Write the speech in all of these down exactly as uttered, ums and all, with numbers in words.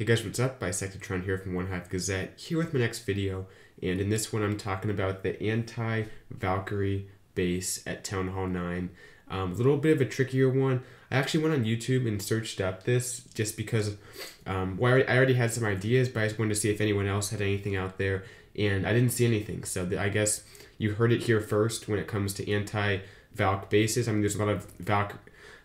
Hey guys, what's up? Bisectatron here from One Hive Gazette, here with my next video, and in this one I'm talking about the anti-Valkyrie base at Town Hall nine. A um, little bit of a trickier one. I actually went on YouTube and searched up this just because um, well, I already had some ideas, but I just wanted to see if anyone else had anything out there, and I didn't see anything, so I guess you heard it here first when it comes to anti-Valk bases. I mean, there's a lot of Valk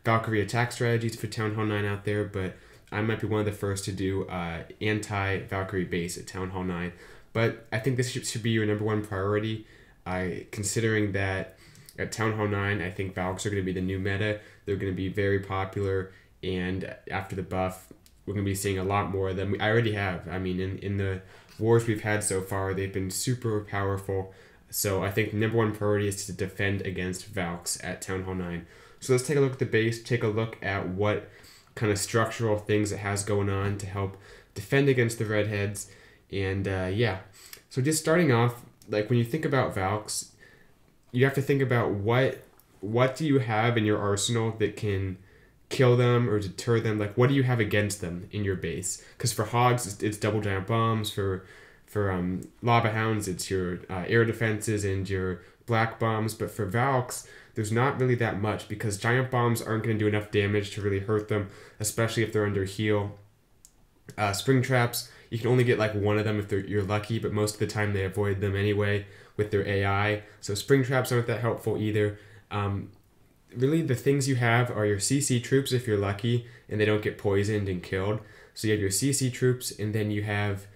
Valkyrie attack strategies for Town Hall nine out there, but I might be one of the first to do uh, anti-Valkyrie base at Town Hall nine, but I think this should, should be your number one priority, uh, considering that at Town Hall nine, I think Valks are going to be the new meta. They're going to be very popular, and after the buff, we're going to be seeing a lot more of them. I already have. I mean, in, in the wars we've had so far, they've been super powerful, so I think number one priority is to defend against Valks at Town Hall nine. So let's take a look at the base, take a look at what kind of structural things it has going on to help defend against the redheads. And uh, yeah, so just starting off, like when you think about Valks, you have to think about what what do you have in your arsenal that can kill them or deter them. Like, what do you have against them in your base? Because for Hogs, it's, it's double giant bombs. For for um, Lava Hounds, it's your uh, air defenses and your black bombs. But for Valks, there's not really that much, because giant bombs aren't going to do enough damage to really hurt them, especially if they're under heal. Uh, spring traps, you can only get like one of them if they're, you're lucky, but most of the time they avoid them anyway with their A I. So spring traps aren't that helpful either. Um, really, the things you have are your C C troops if you're lucky and they don't get poisoned and killed. So you have your C C troops, and then you have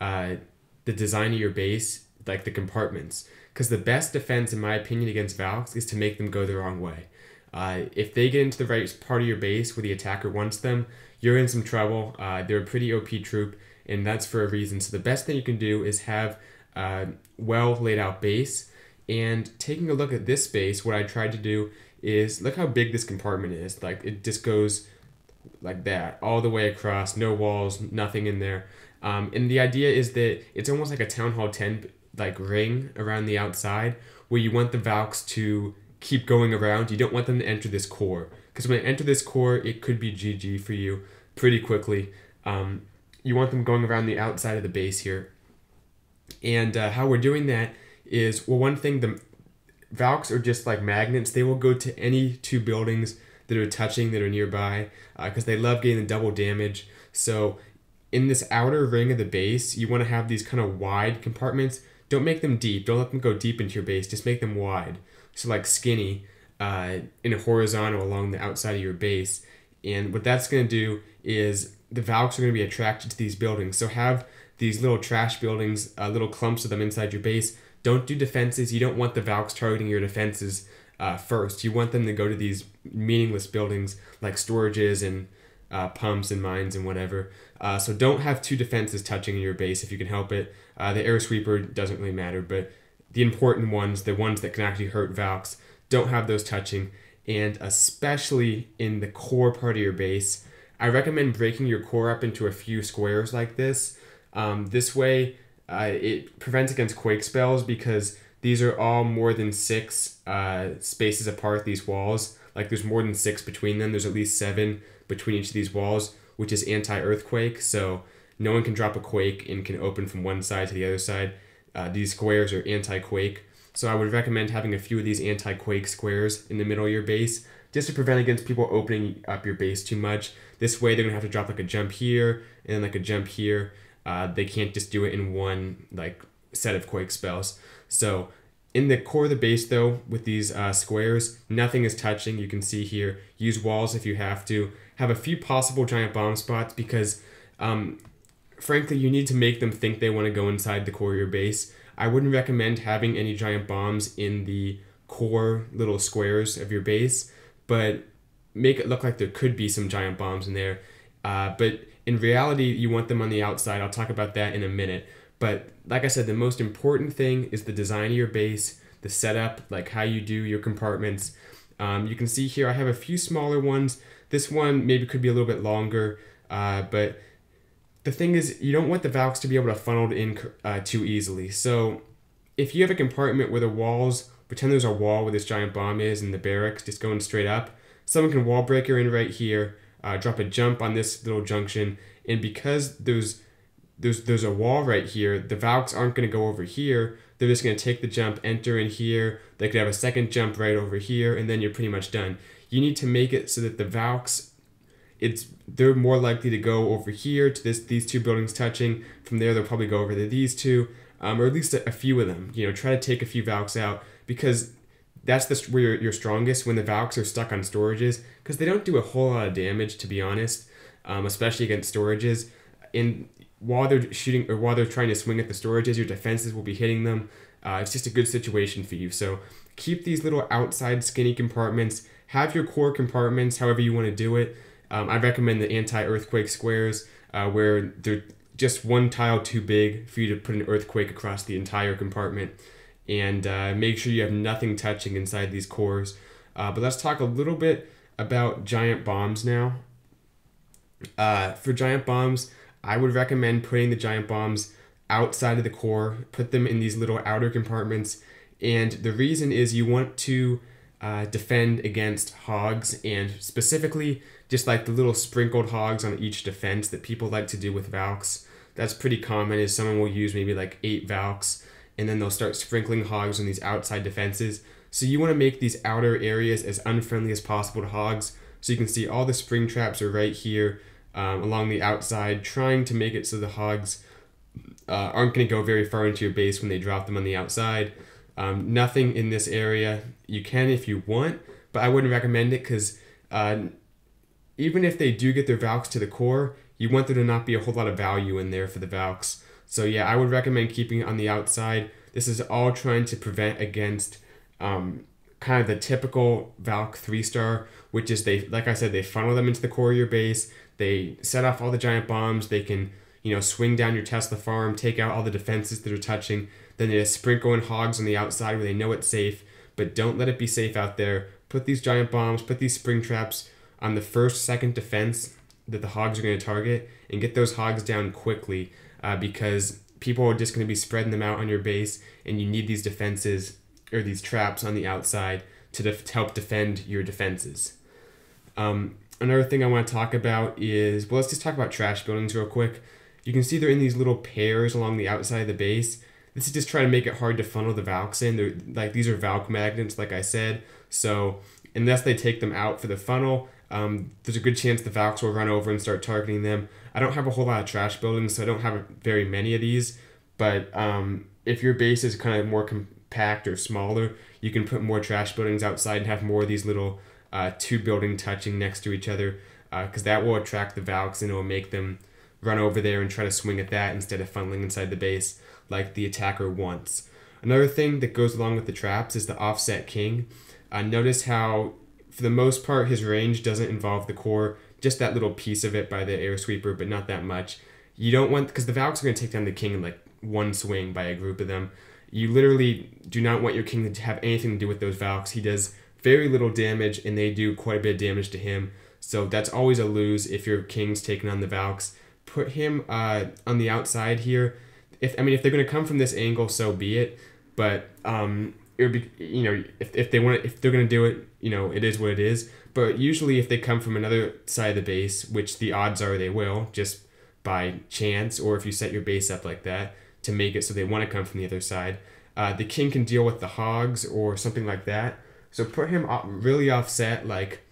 uh, the design of your base, like the compartments. Because the best defense, in my opinion, against Valks is to make them go the wrong way. Uh, if they get into the right part of your base where the attacker wants them, you're in some trouble. Uh, they're a pretty O P troop, and that's for a reason. So the best thing you can do is have a well laid out base. And taking a look at this base, what I tried to do is look how big this compartment is. Like, it just goes like that, all the way across, no walls, nothing in there. Um, and the idea is that it's almost like a Town Hall ten like ring around the outside, where you want the Valks to keep going around. You don't want them to enter this core, because when they enter this core, it could be G G for you pretty quickly. Um, you want them going around the outside of the base here. And uh, how we're doing that is, well, one thing, the Valks are just like magnets. They will go to any two buildings that are touching, that are nearby, because uh, they love getting the double damage. So in this outer ring of the base, you want to have these kind of wide compartments. Don't make them deep. Don't let them go deep into your base. Just make them wide. So like skinny uh, in a horizontal along the outside of your base. And what that's going to do is the Valks are going to be attracted to these buildings. So have these little trash buildings, uh, little clumps of them inside your base. Don't do defenses. You don't want the Valks targeting your defenses uh, first. You want them to go to these meaningless buildings like storages and Uh, pumps and mines and whatever. Uh, so don't have two defenses touching in your base if you can help it. Uh, the air sweeper doesn't really matter, but the important ones, the ones that can actually hurt Valks, don't have those touching. And especially in the core part of your base, I recommend breaking your core up into a few squares like this. Um, this way, uh, it prevents against quake spells, because these are all more than six uh, spaces apart, these walls. Like, there's more than six between them. There's at least seven between each of these walls, which is anti-earthquake. So no one can drop a quake and can open from one side to the other side. Uh, these squares are anti-quake. So I would recommend having a few of these anti-quake squares in the middle of your base, just to prevent against people opening up your base too much. This way, they're going to have to drop like a jump here and then like a jump here. Uh, they can't just do it in one like set of quake spells. So in the core of the base, though, with these uh, squares, nothing is touching. You can see here, use walls if you have to. Have a few possible giant bomb spots, because, um, frankly, you need to make them think they want to go inside the core of your base. I wouldn't recommend having any giant bombs in the core little squares of your base, but make it look like there could be some giant bombs in there. Uh, but in reality, you want them on the outside. I'll talk about that in a minute. But like I said, the most important thing is the design of your base, the setup, like how you do your compartments. Um, you can see here I have a few smaller ones. This one maybe could be a little bit longer, uh, but the thing is, you don't want the Valks to be able to funnel in uh, too easily. So if you have a compartment where the walls, pretend there's a wall where this giant bomb is and the barracks just going straight up, someone can wall breaker in right here, uh, drop a jump on this little junction, And because there's there's there's a wall right here, the Valks aren't going to go over here. They're just going to take the jump, enter in here. They could have a second jump right over here, and then you're pretty much done. You need to make it so that the Valks, it's they're more likely to go over here to this these two buildings touching. From there, they'll probably go over to these two, um, or at least a, a few of them. You know, try to take a few Valks out, because that's the, where you're, you're strongest, when the Valks are stuck on storages, because they don't do a whole lot of damage, to be honest, um, especially against storages. And while they're shooting, or while they're trying to swing at the storages, your defenses will be hitting them. Uh, it's just a good situation for you. So keep these little outside skinny compartments. Have your core compartments, however you want to do it. Um, I recommend the anti-earthquake squares, uh, where they're just one tile too big for you to put an earthquake across the entire compartment. And uh, make sure you have nothing touching inside these cores. Uh, but let's talk a little bit about giant bombs now. Uh, for giant bombs, I would recommend putting the giant bombs outside of the core. Put them in these little outer compartments. And the reason is you want to uh, defend against hogs, and specifically just like the little sprinkled hogs on each defense that people like to do with Valks. That's pretty common, is someone will use maybe like eight Valks, and then they'll start sprinkling hogs on these outside defenses. So you want to make these outer areas as unfriendly as possible to hogs. So you can see all the spring traps are right here, um, along the outside, trying to make it so the hogs uh, aren't going to go very far into your base when they drop them on the outside. Um, nothing in this area. You can if you want, but I wouldn't recommend it, because uh, even if they do get their Valks to the core, you want there to not be a whole lot of value in there for the Valks. So yeah, I would recommend keeping it on the outside. This is all trying to prevent against um, kind of the typical Valk three star, which is they, like I said, they funnel them into the core of your base. They set off all the giant bombs. They can, you know, swing down your Tesla farm, take out all the defenses that are touching. Then they just sprinkle in hogs on the outside where they know it's safe, but don't let it be safe out there. Put these giant bombs, put these spring traps on the first, second defense that the hogs are going to target, and get those hogs down quickly. Uh, because people are just going to be spreading them out on your base, and you need these defenses, or these traps on the outside, to, def to help defend your defenses. Um, another thing I want to talk about is, well, let's just talk about trash buildings real quick. You can see they're in these little pairs along the outside of the base. This is just trying to make it hard to funnel the Valks in. They're, like, these are Valk magnets, like I said, so unless they take them out for the funnel, Um, there's a good chance the Valks will run over and start targeting them. I don't have a whole lot of trash buildings, so I don't have very many of these, but um, if your base is kind of more compact or smaller, you can put more trash buildings outside and have more of these little uh, two building touching next to each other, because uh, that will attract the Valks, and it will make them run over there and try to swing at that instead of funneling inside the base like the attacker wants. Another thing that goes along with the traps is the offset king. Uh, notice how, for the most part, his range doesn't involve the core, just that little piece of it by the air sweeper, but not that much. You don't want, because the Valks are going to take down the king in like one swing by a group of them. You literally do not want your king to have anything to do with those Valks. He does very little damage, and they do quite a bit of damage to him. So that's always a lose if your king's taking on the Valks. Put him uh, on the outside here. If I mean, if they're going to come from this angle, so be it. But um, it would be, you know, if, if they want, if they're going to do it, you know, it is what it is. But usually if they come from another side of the base, which the odds are they will, just by chance, or if you set your base up like that to make it so they want to come from the other side, uh, the king can deal with the hogs or something like that. So put him really offset, like,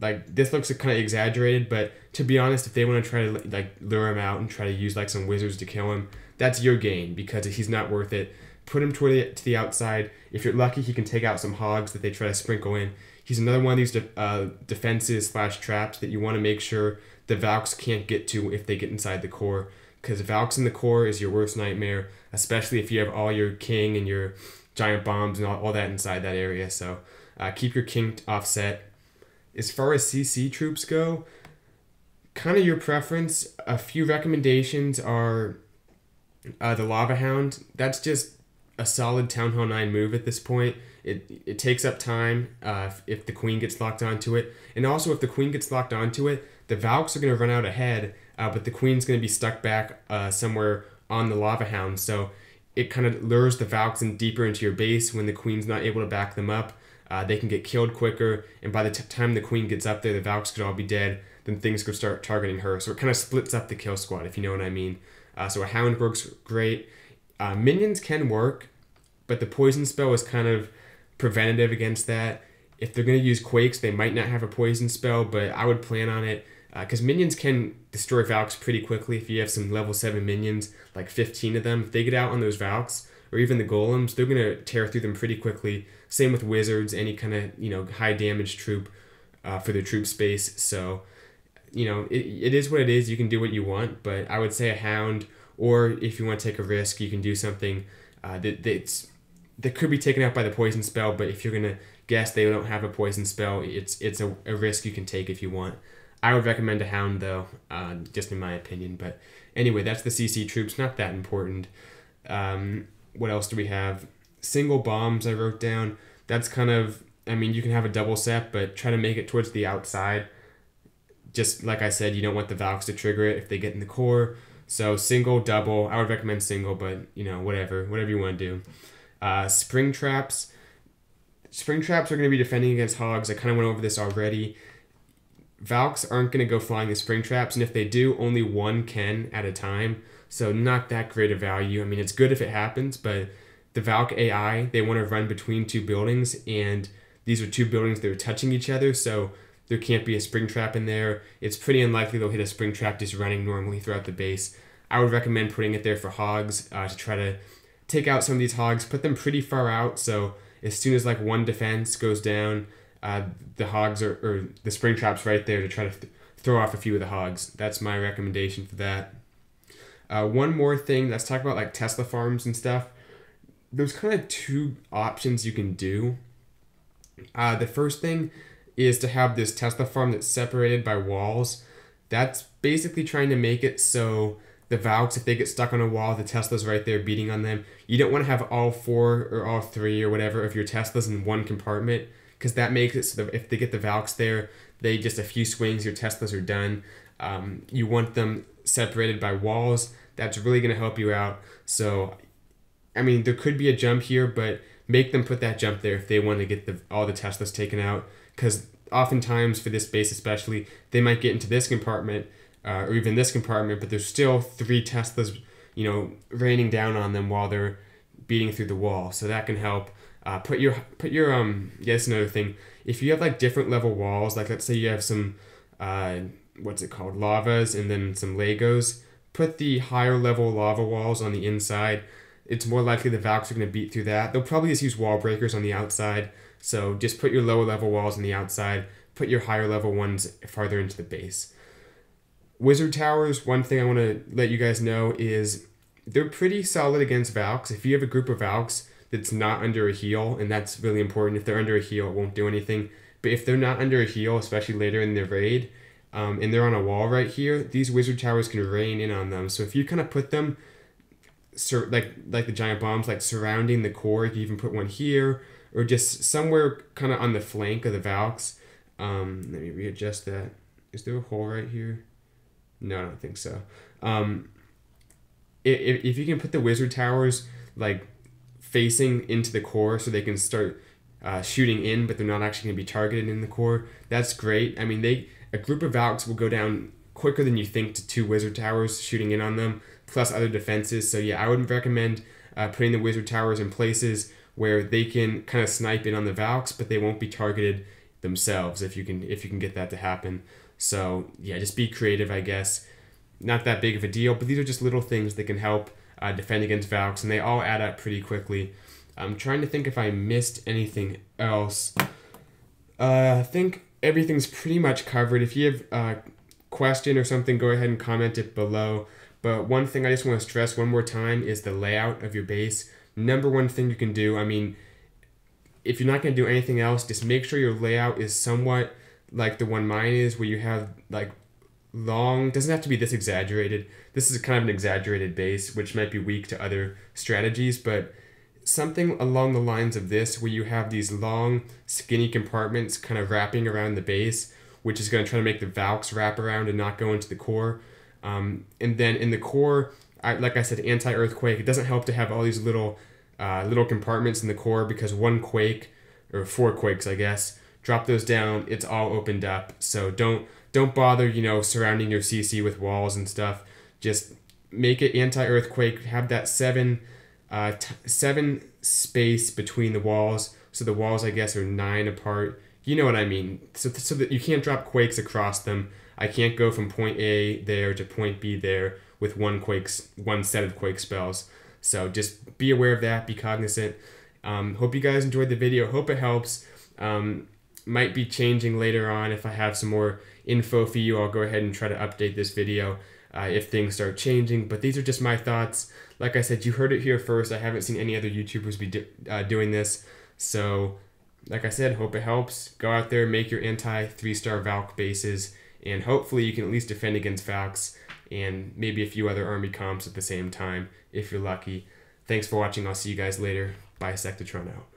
like this looks kind of exaggerated, but to be honest, if they want to try to like lure him out and try to use like some wizards to kill him, that's your gain, because he's not worth it. Put him toward the, to the outside. If you're lucky, he can take out some hogs that they try to sprinkle in. He's another one of these de uh, defenses slash traps that you want to make sure the Valks can't get to if they get inside the core, because Valks in the core is your worst nightmare, especially if you have all your king and your giant bombs and all, all that inside that area. So uh, keep your king offset. As far as C C troops go, kind of your preference. A few recommendations are uh, the Lava Hound. That's just a solid Town Hall nine move at this point. It it takes up time uh, if, if the queen gets locked onto it. And also if the queen gets locked onto it, the Valks are going to run out ahead, uh, but the queen's going to be stuck back uh, somewhere on the Lava Hound. So it kind of lures the Valks in deeper into your base. When the queen's not able to back them up, uh, they can get killed quicker. And by the t time the queen gets up there, the Valks could all be dead. then things could start targeting her. So it kind of splits up the kill squad, if you know what I mean. Uh, so a Houndbrook's great. Uh, minions can work, but the poison spell is kind of preventative against that. If they're going to use Quakes, they might not have a poison spell, but I would plan on it. Because uh, minions can destroy Valks pretty quickly. If you have some level seven minions, like fifteen of them, if they get out on those Valks, or even the Golems, they're going to tear through them pretty quickly. Same with Wizards, any kind of, you know, high damage troop uh, for their troop space. So, you know, it, it is what it is. You can do what you want, but I would say a Hound, or if you want to take a risk, you can do something uh, that, that's, that could be taken out by the poison spell, but if you're going to guess they don't have a poison spell, it's, it's a, a risk you can take if you want. I would recommend a Hound, though, uh, just in my opinion. But anyway, that's the C C troops. Not that important. Um, what else do we have? Single bombs I wrote down. That's kind of, I mean, you can have a double set, but try to make it towards the outside. Just like I said, you don't want the Valks to trigger it if they get in the core. So single, double. I would recommend single, but, you know, whatever. Whatever you want to do. Uh, spring traps. Spring traps are going to be defending against hogs. I kind of went over this already. Valks aren't going to go flying the spring traps, and if they do, only one can at a time, so not that great a value. I mean, it's good if it happens, but the Valk A I, they want to run between two buildings, and these are two buildings that are touching each other, so there can't be a spring trap in there. It's pretty unlikely they'll hit a spring trap just running normally throughout the base. I would recommend putting it there for hogs uh, to try to take out some of these hogs, put them pretty far out, so as soon as like one defense goes down, Uh, the hogs are, or the spring traps right there to try to th throw off a few of the hogs. That's my recommendation for that. Uh, one more thing, let's talk about like Tesla farms and stuff. There's kind of two options you can do. Uh, the first thing is to have this Tesla farm that's separated by walls. That's basically trying to make it so the Valks, if they get stuck on a wall, the Tesla's right there beating on them. You don't want to have all four or all three or whatever of your Teslas in one compartment, because that makes it so that if they get the Valks there, they just a few swings, your Teslas are done. Um, you want them separated by walls. That's really going to help you out. So, I mean, there could be a jump here, but make them put that jump there if they want to get the, all the Teslas taken out. Because oftentimes, for this base especially, they might get into this compartment uh, or even this compartment, but there's still three Teslas, you know, raining down on them while they're beating through the wall. So that can help. Uh, put your, put your, um, yes, another thing, if you have like different level walls, like let's say you have some, uh, what's it called, lavas and then some Legos, put the higher level lava walls on the inside. It's more likely the Valks are going to beat through that. They'll probably just use wall breakers on the outside. So just put your lower level walls on the outside, put your higher level ones farther into the base. Wizard towers, one thing I want to let you guys know is they're pretty solid against Valks. If you have a group of Valks that's not under a heal, and that's really important. If they're under a heal, it won't do anything. But if they're not under a heal, especially later in their raid, um, and they're on a wall right here, these wizard towers can rain in on them. So if you kind of put them, sur like like the giant bombs, like surrounding the core, if you even put one here, or just somewhere kind of on the flank of the Valks. Um, let me readjust that. Is there a hole right here? No, I don't think so. Um, if, if you can put the wizard towers, like, facing into the core so they can start uh, shooting in, but they're not actually going to be targeted in the core. That's great. I mean, they a group of Valks will go down quicker than you think to two wizard towers shooting in on them, plus other defenses. So yeah, I would recommend uh, putting the wizard towers in places where they can kind of snipe in on the Valks, but they won't be targeted themselves if you can if you can get that to happen. So yeah, just be creative, I guess. Not that big of a deal, but these are just little things that can help Uh, defend against Valks, and they all add up pretty quickly. I'm trying to think if I missed anything else. Uh, I think everything's pretty much covered. If you have a question or something, go ahead and comment it below. But one thing I just want to stress one more time is the layout of your base. Number one thing you can do, I mean, if you're not going to do anything else, just make sure your layout is somewhat like the one mine is, where you have like long, doesn't have to be this exaggerated. This is kind of an exaggerated base, which might be weak to other strategies, but something along the lines of this, where you have these long, skinny compartments kind of wrapping around the base, which is going to try to make the Valks wrap around and not go into the core. Um, and then in the core, I, like I said, anti-earthquake, it doesn't help to have all these little, uh, little compartments in the core, because one quake, or four quakes, I guess, drop those down, it's all opened up. So don't don't bother, you know, surrounding your C C with walls and stuff. Just make it anti-earthquake. Have that seven, uh, t seven space between the walls. So the walls, I guess, are nine apart. You know what I mean. So, so that you can't drop quakes across them. I can't go from point A there to point B there with one quakes, one set of quake spells. So just be aware of that. Be cognizant. Um, hope you guys enjoyed the video. Hope it helps. Um, might be changing later on. If I have some more info for you, I'll go ahead and try to update this video uh, if things start changing. But these are just my thoughts. Like I said, you heard it here first. I haven't seen any other YouTubers be do, uh, doing this. So like I said, hope it helps. Go out there, make your anti-three-star Valk bases, and hopefully you can at least defend against Valks and maybe a few other army comps at the same time if you're lucky. Thanks for watching. I'll see you guys later. Bisectatron out.